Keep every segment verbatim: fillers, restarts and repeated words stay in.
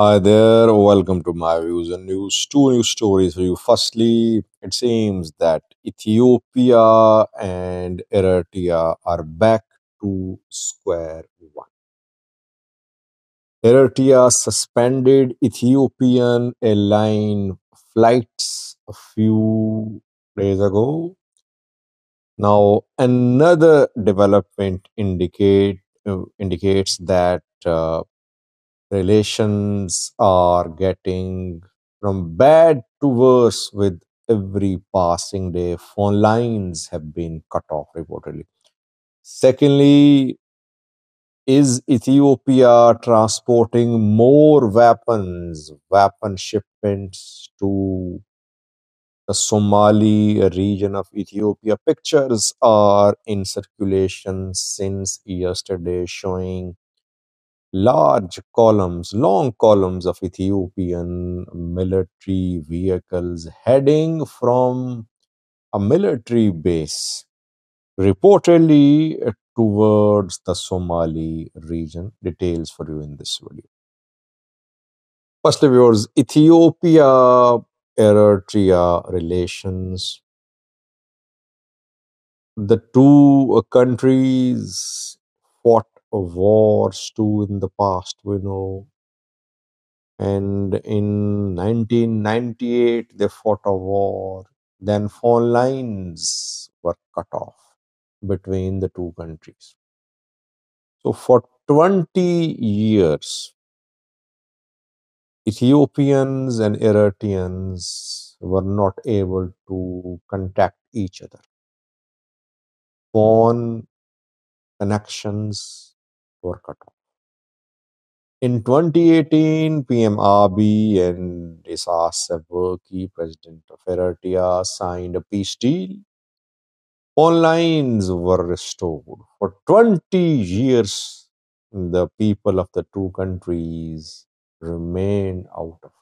Hi there, welcome to my views and news. Two news stories for you. Firstly, it seems that Ethiopia and Eritrea are back to square one. Eritrea suspended Ethiopian airline flights a few days ago. Now, another development indicate uh, indicates that Uh, relations are getting from bad to worse with every passing day. Phone lines have been cut off reportedly. Secondly, is Ethiopia transporting more weapons, weapon shipments to the Somali region of Ethiopia? Pictures are in circulation since yesterday showing large columns, long columns of Ethiopian military vehicles heading from a military base, reportedly towards the Somali region. Details for you in this video. Firstly, viewers, Ethiopia-Eritrea relations. The two countries fought of wars too in the past, we know, and in nineteen ninety-eight they fought a war. Then phone lines were cut off between the two countries. So for twenty years, Ethiopians and Eritreans were not able to contact each other. Phone connections were cut off. In twenty eighteen, P M Abiy and Isaias Afwerki, president of Eritrea, signed a peace deal. Phone lines were restored. For twenty years, the people of the two countries remained out of touch.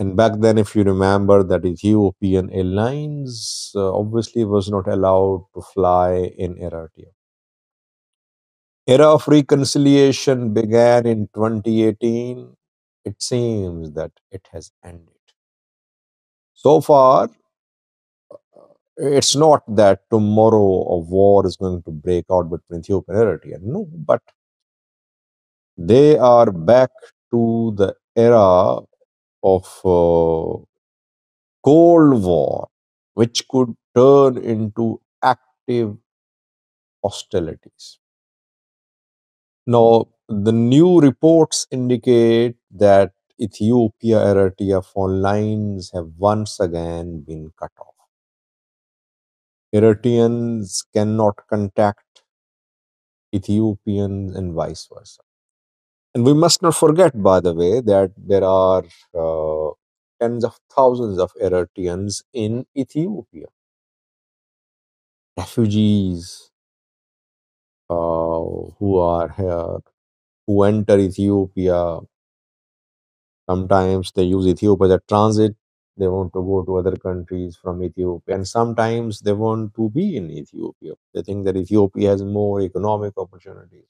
And back then, if you remember, that Ethiopian Airlines uh, obviously was not allowed to fly in Eritrea. Era of reconciliation began in twenty eighteen. It seems that it has ended. So far, it's not that tomorrow a war is going to break out between Ethiopia and Eritrea. No, but they are back to the era of uh, Cold War, which could turn into active hostilities. Now, the new reports indicate that Ethiopia, Eritrea phone lines have once again been cut off. Eritreans cannot contact Ethiopians and vice versa. And we must not forget, by the way, that there are uh, tens of thousands of Eritreans in Ethiopia. Refugees uh, who are here, who enter Ethiopia. Sometimes they use Ethiopia as a transit. They want to go to other countries from Ethiopia. And sometimes they want to be in Ethiopia. They think that Ethiopia has more economic opportunities.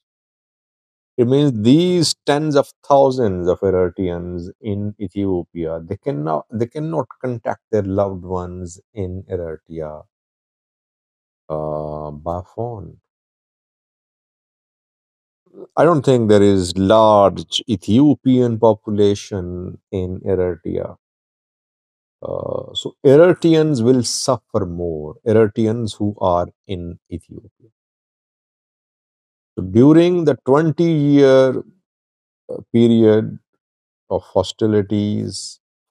It means these tens of thousands of Eritreans in Ethiopia, they cannot, they cannot contact their loved ones in Eritrea uh, by phone. I don't think there is large Ethiopian population in Eritrea. Uh, so Eritreans will suffer more, Eritreans who are in Ethiopia. So during the twenty-year period of hostilities,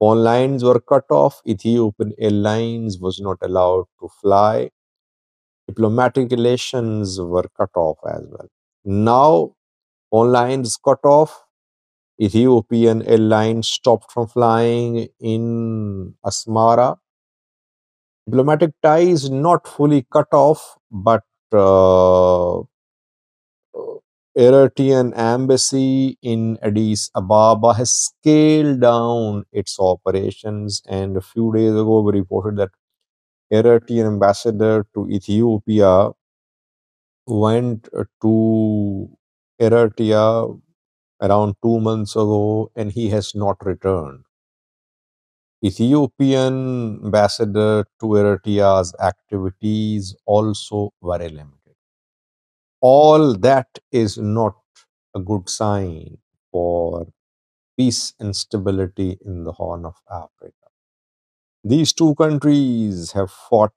phone lines were cut off. Ethiopian Airlines was not allowed to fly. Diplomatic relations were cut off as well. Now, phone lines cut off. Ethiopian Airlines stopped from flying in Asmara. Diplomatic ties not fully cut off, but Uh, Eritrean embassy in Addis Ababa has scaled down its operations, and a few days ago we reported that Eritrean ambassador to Ethiopia went to Eritrea around two months ago, and he has not returned. Ethiopian ambassador to Eritrea's activities also very limited. All that is not a good sign for peace and stability in the Horn of Africa. These two countries have fought.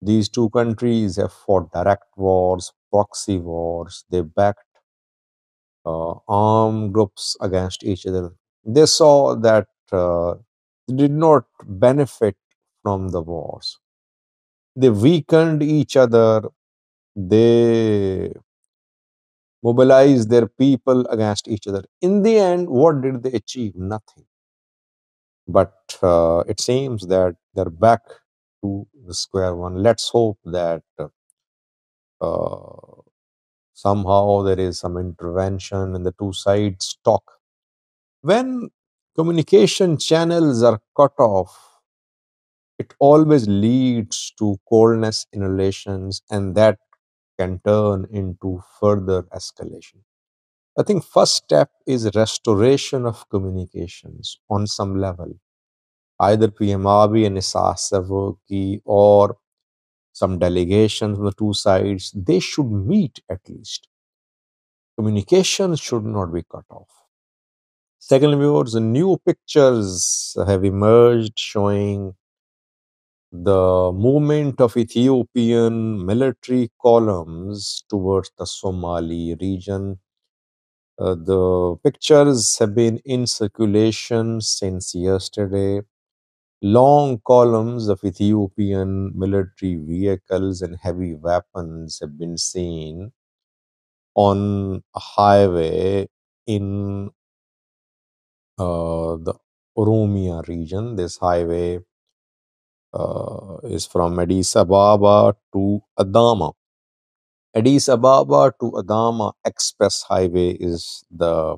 These two countries have fought direct wars, proxy wars. They backed uh, armed groups against each other. They saw that uh, they did not benefit from the wars. They weakened each other. They mobilized their people against each other. In the end, what did they achieve? Nothing. But uh, it seems that they're back to the square one. Let's hope that uh, somehow there is some intervention and the two sides talk. When communication channels are cut off, it always leads to coldness in relations, and that can turn into further escalation. I think first step is restoration of communications on some level. Either P M Abiy and Isaias Afwerki or some delegations from the two sides, they should meet at least. Communications should not be cut off. Secondly, viewers, new pictures have emerged showing the movement of Ethiopian military columns towards the Somali region. Uh, the pictures have been in circulation since yesterday. Long columns of Ethiopian military vehicles and heavy weapons have been seen on a highway in uh, the Oromia region. This highway uh, is from Addis Ababa to Adama. Addis Ababa to Adama Express Highway is the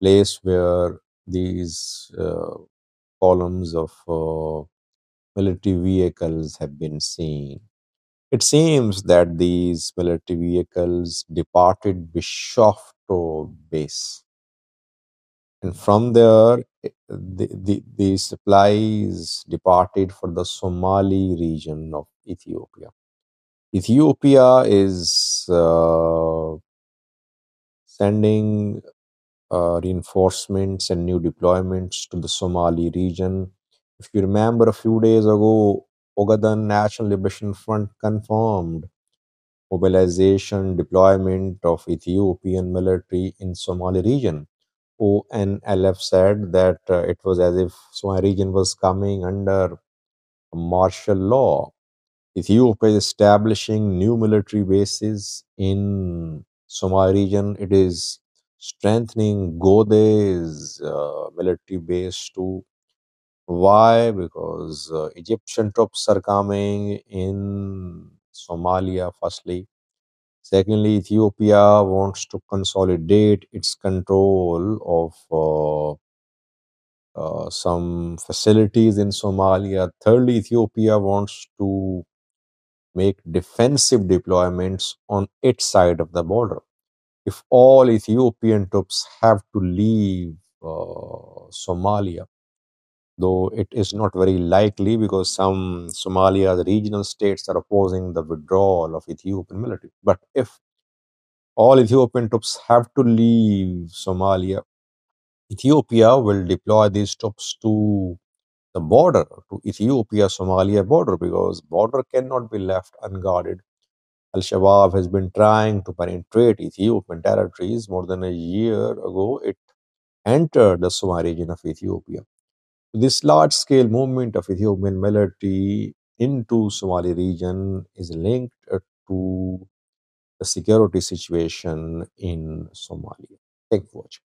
place where these uh, columns of uh, military vehicles have been seen. It seems that these military vehicles departed Bishofto base. And from there, the, the, the supplies departed for the Somali region of Ethiopia. Ethiopia is uh, sending uh, reinforcements and new deployments to the Somali region. If you remember, a few days ago, Ogaden National Liberation Front confirmed mobilization, deployment of Ethiopian military in Somali region. O N L F said that uh, it was as if Somali region was coming under martial law. Ethiopia is establishing new military bases in Somali region. It is strengthening Gode's uh, military base too. Why? Because uh, Egyptian troops are coming in Somalia, firstly. Secondly, Ethiopia wants to consolidate its control of uh, Uh, some facilities in Somalia. Thirdly, Ethiopia wants to make defensive deployments on its side of the border. If all Ethiopian troops have to leave uh, Somalia, though it is not very likely because some Somalia's regional states are opposing the withdrawal of Ethiopian military. But if all Ethiopian troops have to leave Somalia, Ethiopia will deploy these troops to the border, to Ethiopia-Somalia border, because border cannot be left unguarded. Al-Shabaab has been trying to penetrate Ethiopian territories. More than a year ago, it entered the Somali region of Ethiopia. This large-scale movement of Ethiopian military into Somali region is linked to the security situation in Somalia. Thank you for watching.